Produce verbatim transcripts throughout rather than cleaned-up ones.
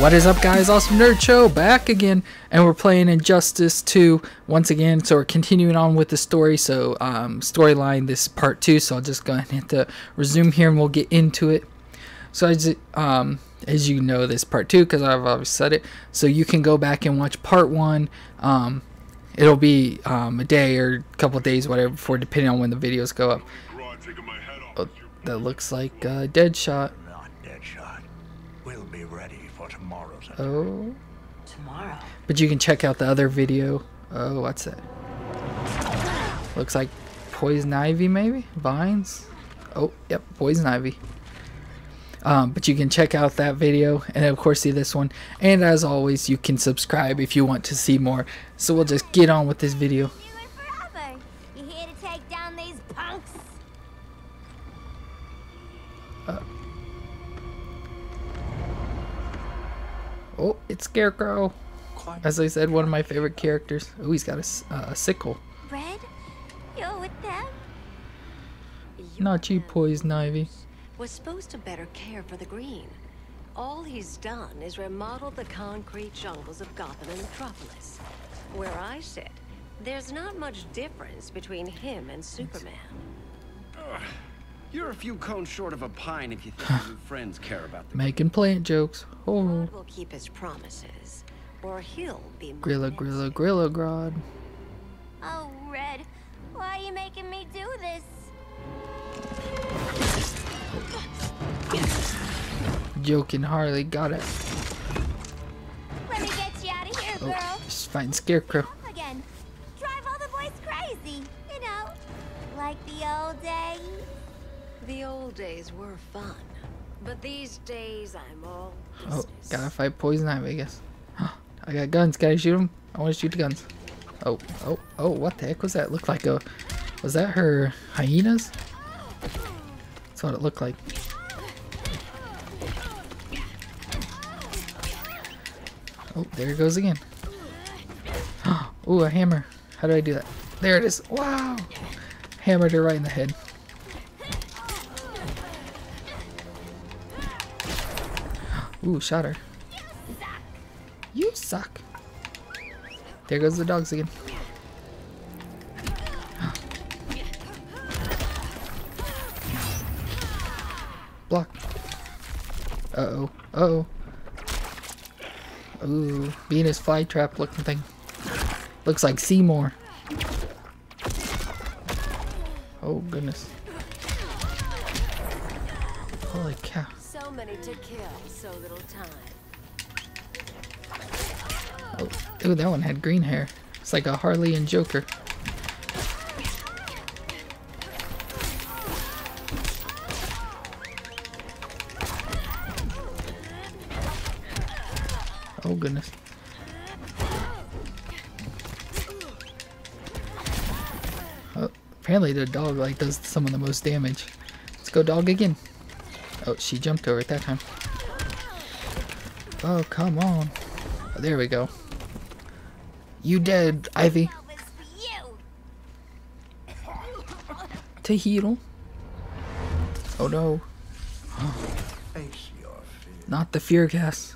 What is up, guys? Awesome Nerd Show back again, and we're playing Injustice two once again. So we're continuing on with the story. So um, storyline, this is part two. So I'll just go ahead and hit the resume here, and we'll get into it. So as um, as you know, this part two because I've already said it. So you can go back and watch part one. Um, it'll be um, a day or a couple of days, whatever, before, depending on when the videos go up. Oh, that looks like uh, Deadshot. Not Deadshot. We'll be ready. Oh, tomorrow. But you can check out the other video. Oh, what's that? Looks like Poison Ivy, maybe? Vines? Oh, yep, Poison Ivy. Um, but you can check out that video and, of course, see this one. And as always, you can subscribe if you want to see more. So we'll just get on with this video. You here to take down these punks? Uh, Oh, it's Scarecrow. As I said, one of my favorite characters. Oh, he's got a, uh, a sickle. Red, you're with them. Not you, Poison Ivy. Was supposed to better care for the green. All he's done is remodel the concrete jungles of Gotham and Metropolis. Where I sit, there's not much difference between him and Superman. Ugh. You're a few cones short of a pine if you think your friends care about them. Making plant jokes. Oh. Grodd will keep his promises, or he'll be Gorilla, Gorilla, Gorilla, Grodd. Oh, Red, why are you making me do this? Joking Harley, got it. Let me get you out of here, girl. Oh, just fighting Scarecrow. Again. Drive all the boys crazy, you know, like the old days. The old days were fun, but these days I'm all business. Oh, gotta fight Poison Ivy, I guess. I got guns, gotta shoot them. I want to shoot the guns. Oh, oh, oh, what the heck was that? Looked like a... Was that her hyenas? That's what it looked like. Oh, there it goes again. Oh, a hammer. How do I do that? There it is. Wow! Hammered her right in the head. Ooh, shot her. You suck. You suck. There goes the dogs again. Block. Uh-oh. Uh-oh. Ooh, Venus flytrap looking thing. Looks like Seymour. Oh, goodness. Holy cow. So many to kill, so little time. Oh, ooh, that one had green hair. It's like a Harley and Joker. Oh, goodness. Oh, apparently the dog like does some of the most damage. Let's go dog again. Oh, she jumped over it that time. Oh, come on. Oh, there we go. You dead, Ivy. To heal. Oh, no. Not the fear gas.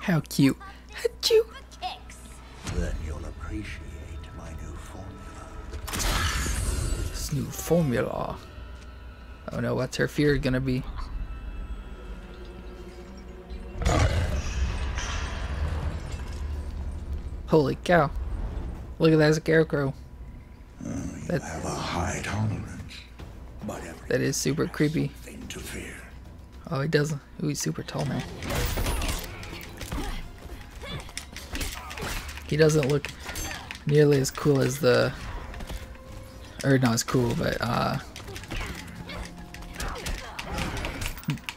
How cute. Achoo. Then you'll appreciate my new formula. New formula. Oh no, what's her fear gonna be? Holy cow. Look at that Scarecrow. Oh, you that, have a high tolerance, but that is super creepy. To fear. Oh, he doesn't. Ooh, he's super tall now. He doesn't look nearly as cool as the Or not as cool, but uh,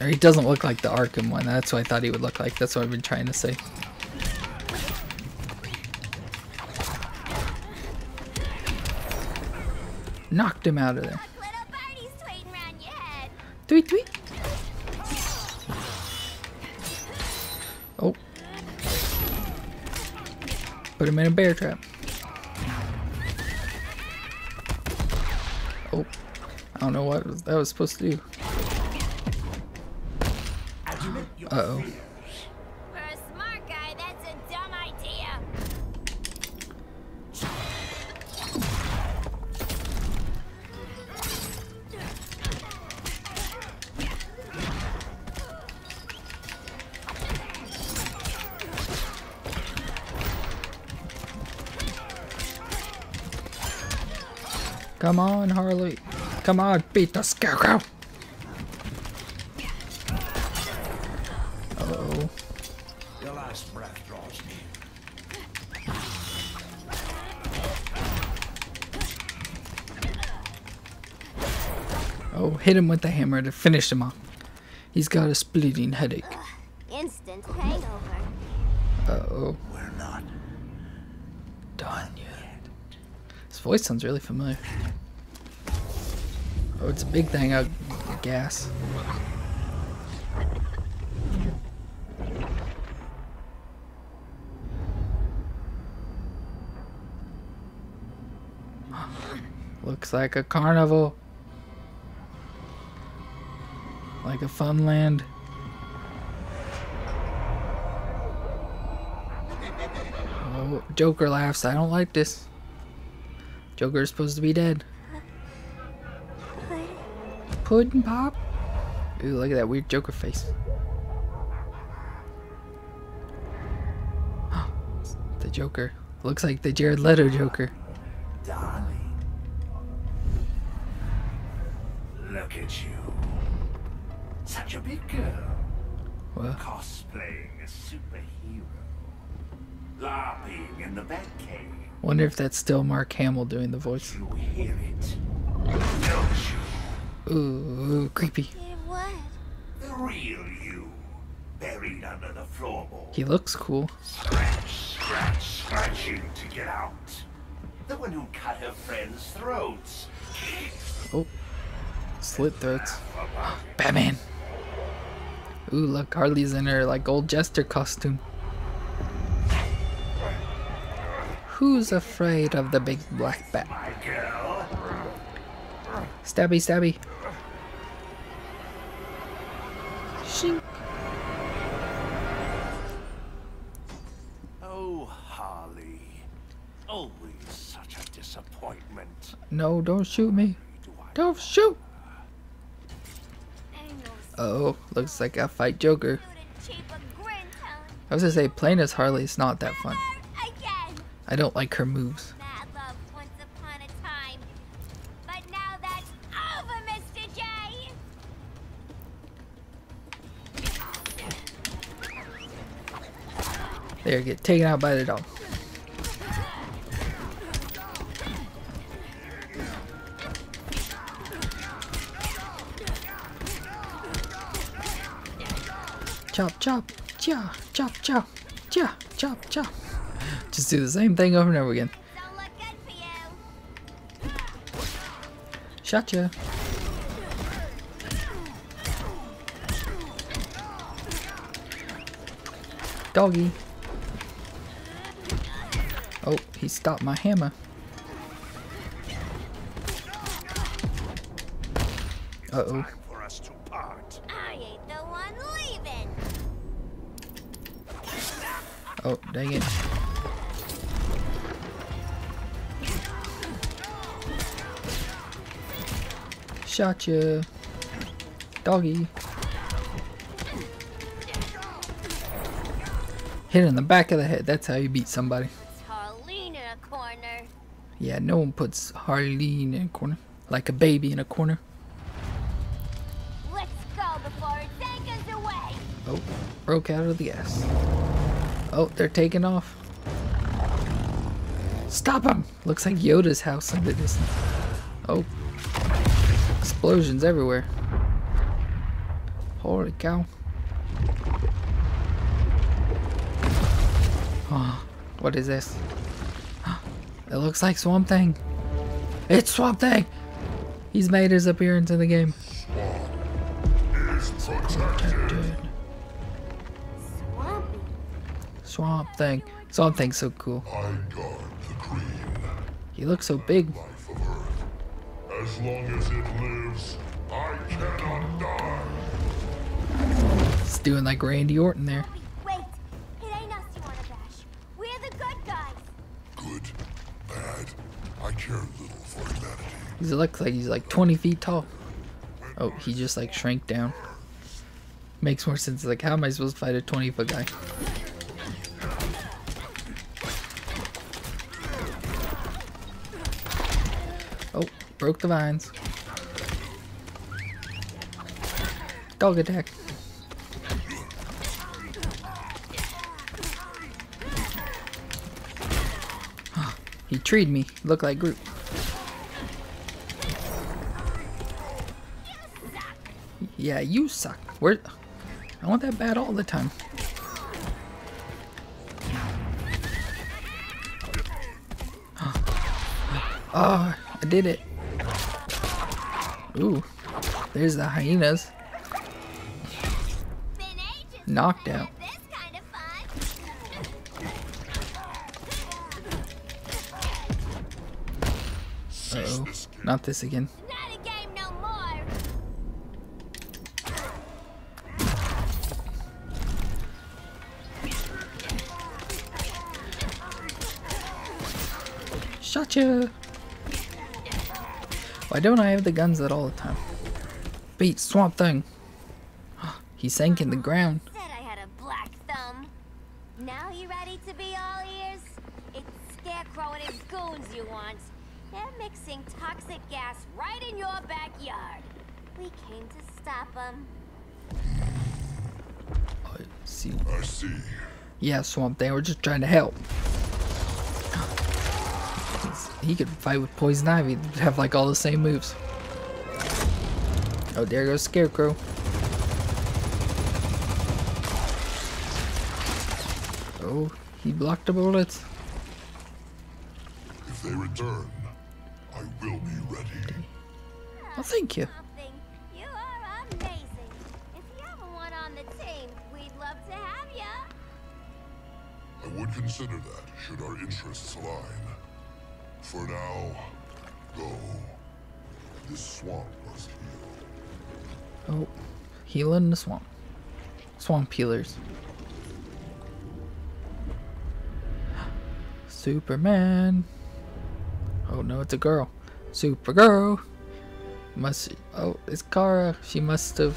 or he doesn't look like the Arkham one. That's what I thought he would look like. That's what I've been trying to say. Knocked him out of there. Tweet tweet. Oh, put him in a bear trap. Oh, I don't know what that was supposed to do. Uh-oh. For a smart guy, that's a dumb idea. Come on, Harley. Come on, beat the Scarecrow. Uh-oh. Your last breath draws near. Oh, hit him with the hammer to finish him off. He's got a splitting headache. Ugh, instant hangover. Uh-oh. We're not done yet. His voice sounds really familiar. Oh, it's a big thing out of gas. Looks like a carnival. Like a fun land. Oh, Joker laughs. I don't like this. Joker's supposed to be dead. Puddin' Pop? Ooh, look at that weird Joker face. The Joker. Looks like the Jared Leto Joker. Darling. Look at you. Such a big girl. What? Cosplaying a superhero. Larping in the Batcave. Wonder if that's still Mark Hamill doing the voice. You hear it, don't you? Ooh, creepy. Hear what? The real you, buried under the floorboard. He looks cool. Scratch, scratch, scratching to get out. The one who cut her friends' throats. Oh, slit throats. Batman. Ooh, look, Harley's in her like old jester costume. Who's afraid of the big black bat? Stabby, stabby. Shink. Oh, Harley. Always such a disappointment. No, don't shoot me. Don't shoot! Oh, looks like I fight Joker. I was gonna say, playing as Harley is not that fun. I don't like her moves. Mad love once upon a time. But now that's over, Mister J. There, get taken out by the dog. Chop, chop, chop, chop, chop, chop, chop, chop. Just do the same thing over and over again. Don't look good for you. Shot ya. Doggy. Oh, he stopped my hammer. Uh-oh. Oh, dang it. Shot ya, doggy. Hit in the back of the head. That's how you beat somebody. It's Harleen in a corner. Yeah, no one puts Harleen in a corner like a baby in a corner. Let's go before it takes us away. Oh, broke out of the gas. Oh, they're taking off. Stop him! Looks like Yoda's house in the distance. Oh. Explosions everywhere. Holy cow. Oh, what is this? It looks like Swamp Thing. It's Swamp Thing! He's made his appearance in the game. Swamp Thing. Swamp Thing's so cool. He looks so big. As long as it lives, I cannot die. He's doing like Randy Orton there. Wait, it ain't us you wanna bash. We're the good guys. Good, bad. I care little for humanity. He looks like he's like twenty feet tall. Oh, he just like shrank down. Makes more sense. Like, how am I supposed to fight a twenty foot guy? Oh, broke the vines. Dog attack. He treed me. Looked like Groot. Yeah, you suck. Where? I want that bat all the time. Oh, I did it. Ooh, there's the hyenas. Knocked out. Uh-oh, not this again. Shotcha! Why don't I have the guns at all the time? Beat Swamp Thing. He sank in the ground. Said I had a black thumb. Now you ready to be all ears? It's Scarecrow and his goons you want. They're mixing toxic gas right in your backyard. We came to stop them. I see. I see. Yeah, Swamp Thing. We're just trying to help. He could fight with Poison Ivy. They'd have like all the same moves. Oh, there goes Scarecrow. Oh, he blocked the bullets. If they return, I will be ready. Oh, thank you. You are amazing. If you have one on the team, we'd love to have you. I would consider that should our interests align. For now, go. This swamp must heal. Oh, healing the swamp. Swamp healers. Superman. Oh no, it's a girl. Supergirl. Must she, oh, it's Kara. She must have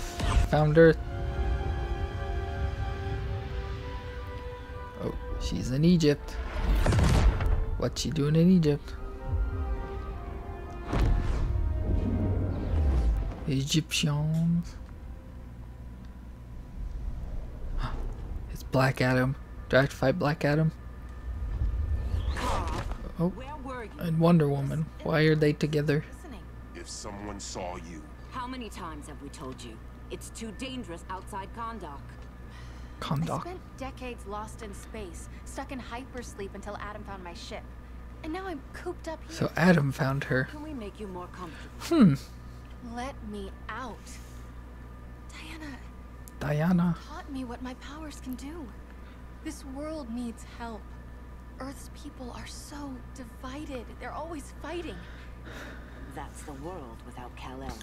found Earth. Oh, she's in Egypt. What's she doing in Egypt? Egyptians. It's Black Adam. Do I have to fight Black Adam? Oh, and Wonder Woman. Why are they together? If someone saw you. How many times have we told you? It's too dangerous outside Kandor. Kandor. I spent decades lost in space, stuck in hypersleep until Adam found my ship, and now I'm cooped up here. So Adam found her. Can we make you more comfortable? Hmm. Let me out. Diana. Diana. Taught me what my powers can do. This world needs help. Earth's people are so divided. They're always fighting. That's the world without Kal-El.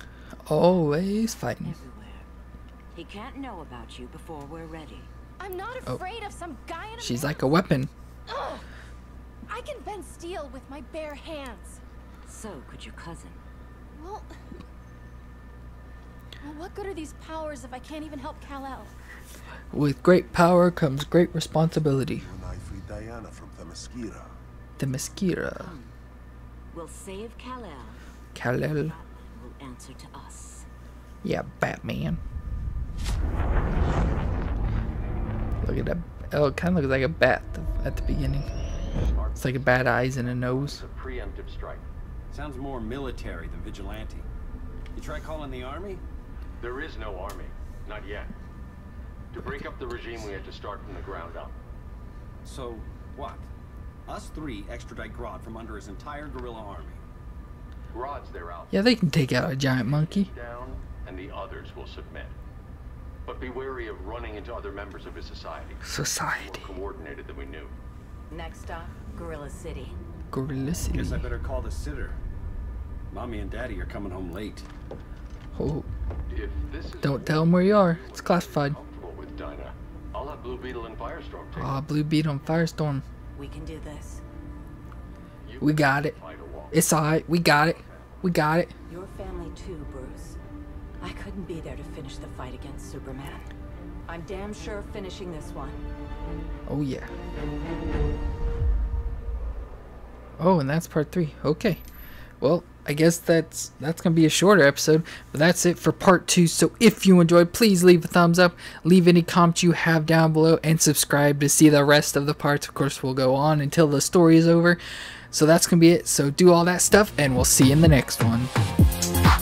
Always fighting. Everywhere. He can't know about you before we're ready. I'm not afraid oh. of some guy in a She's like a weapon. Ugh. I can bend steel with my bare hands. So could your cousin. Well, well what good are these powers if I can't even help Kal-El? With great power comes great responsibility. I freed Diana from Themyscira. Themyscira. We'll save Kal-El. Kal-El will answer to us. Yeah, Batman. Look at that. Oh, it kind of looks like a bat at the beginning. It's like a bad eyes and a nose. A preemptive strike. Sounds more military than vigilante. You try calling the army? There is no army, not yet. To break up the regime, we had to start from the ground up. So what? Us three extradite Grodd from under his entire guerrilla army. Grodd's their outfit. Yeah, they can take out a giant monkey. Down, and the others will submit. But be wary of running into other members of his society. Society. More coordinated than we knew. Next stop, Gorilla City. Gorilla City. Guess I better call the sitter. Mommy and Daddy are coming home late. Oh. If this is Don't tell them where you are. It's classified. With Blue Beetle and Firestorm. Ah, oh, Blue Beetle and Firestorm. We can do this. You we got it. It's alright. We got it. We got it. Your family too, Bruce. I couldn't be there to finish the fight against Superman. I'm damn sure finishing this one. Oh yeah. Oh, and that's part three. Okay. Well, I guess that's that's gonna be a shorter episode, but that's it for part two. So if you enjoyed, please leave a thumbs up, leave any comments you have down below, and subscribe to see the rest of the parts. Of course, we'll go on until the story is over. So that's gonna be it. So do all that stuff, and we'll see you in the next one.